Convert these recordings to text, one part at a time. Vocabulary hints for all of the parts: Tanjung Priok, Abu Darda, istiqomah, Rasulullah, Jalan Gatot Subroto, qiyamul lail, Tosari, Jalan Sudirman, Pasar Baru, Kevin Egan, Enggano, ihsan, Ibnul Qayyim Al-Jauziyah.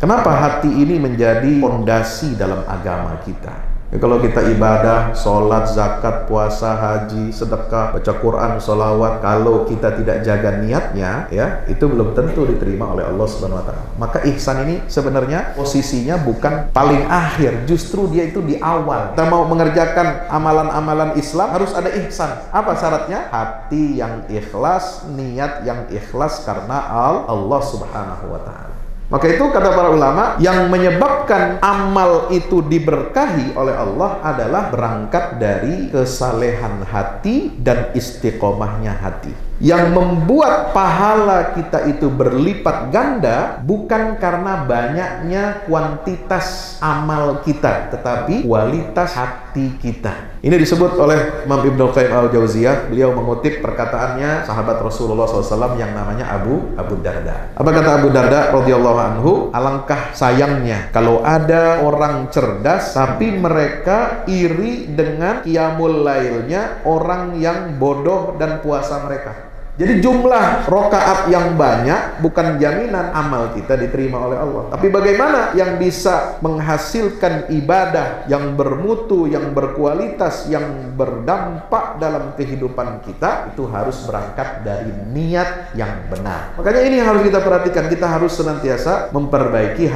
Kenapa hati ini menjadi fondasi dalam agama kita? Ya, kalau kita ibadah, sholat, zakat, puasa, haji, sedekah, baca Quran, sholawat, kalau kita tidak jaga niatnya, ya itu belum tentu diterima oleh Allah Subhanahu Wa Taala. Maka ihsan ini sebenarnya posisinya bukan paling akhir, justru dia itu di awal. Kita mau mengerjakan amalan-amalan Islam harus ada ihsan. Apa syaratnya? Hati yang ikhlas, niat yang ikhlas karena Allah Subhanahu Wa Taala. Maka itu kata para ulama, yang menyebabkan amal itu diberkahi oleh Allah adalah berangkat dari kesalehan hati dan istiqomahnya hati. Yang membuat pahala kita itu berlipat ganda bukan karena banyaknya kuantitas amal kita, tetapi kualitas hati kita. Ini disebut oleh Imam Ibnul Qayyim Al-Jauziyah. Beliau mengutip perkataannya sahabat Rasulullah SAW yang namanya Abu Darda. Apa kata Abu Darda radhiyallahu anhu? Alangkah sayangnya kalau ada orang cerdas tapi mereka iri dengan qiyamul lailnya orang yang bodoh dan puasa mereka. Jadi jumlah rokaat yang banyak bukan jaminan amal kita diterima oleh Allah. Tapi bagaimana yang bisa menghasilkan ibadah yang bermutu, yang berkualitas, yang berdampak dalam kehidupan kita, itu harus berangkat dari niat yang benar. Makanya ini yang harus kita perhatikan. Kita harus senantiasa memperbaiki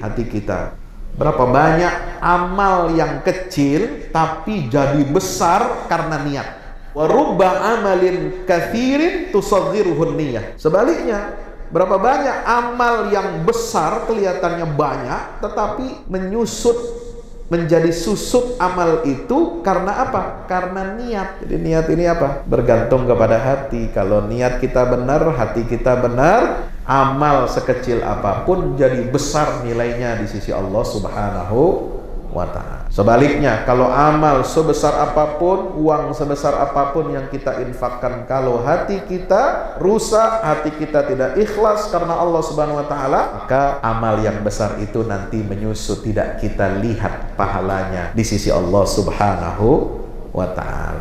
hati kita. Berapa banyak amal yang kecil tapi jadi besar karena niat. Wa rubba amalin katsirin tusaghiruhun niyah. Sebaliknya, berapa banyak amal yang besar kelihatannya banyak tetapi menyusut menjadi susut amal itu karena apa? Karena niat. Jadi niat ini apa? Bergantung kepada hati. Kalau niat kita benar, hati kita benar, amal sekecil apapun jadi besar nilainya di sisi Allah Subhanahu wa ta'ala. Sebaliknya, kalau amal sebesar apapun, uang sebesar apapun yang kita infakkan, kalau hati kita rusak, hati kita tidak ikhlas karena Allah Subhanahu wa ta'ala, maka amal yang besar itu nanti menyusut, tidak kita lihat pahalanya di sisi Allah Subhanahu wa ta'ala.